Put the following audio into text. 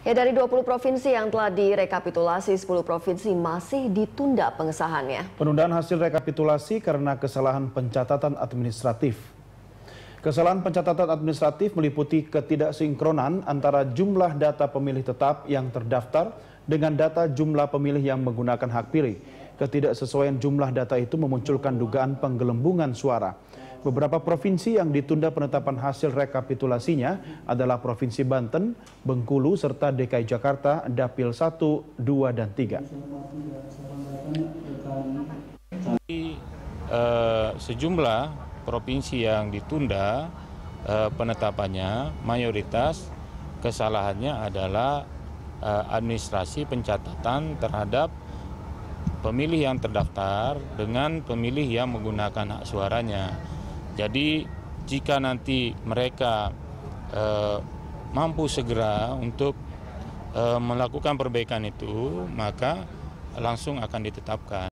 Ya, dari 20 provinsi yang telah direkapitulasi, 10 provinsi masih ditunda pengesahannya. Penundaan hasil rekapitulasi karena kesalahan pencatatan administratif. Kesalahan pencatatan administratif meliputi ketidaksinkronan antara jumlah data pemilih tetap yang terdaftar dengan data jumlah pemilih yang menggunakan hak pilih. Ketidaksesuaian jumlah data itu memunculkan dugaan penggelembungan suara. Beberapa provinsi yang ditunda penetapan hasil rekapitulasinya adalah Provinsi Banten, Bengkulu, serta DKI Jakarta, Dapil 1, 2, dan 3. Sejumlah provinsi yang ditunda penetapannya, mayoritas kesalahannya adalah administrasi pencatatan terhadap pemilih yang terdaftar dengan pemilih yang menggunakan hak suaranya. Jadi jika nanti mereka mampu segera untuk melakukan perbaikan itu, maka langsung akan ditetapkan.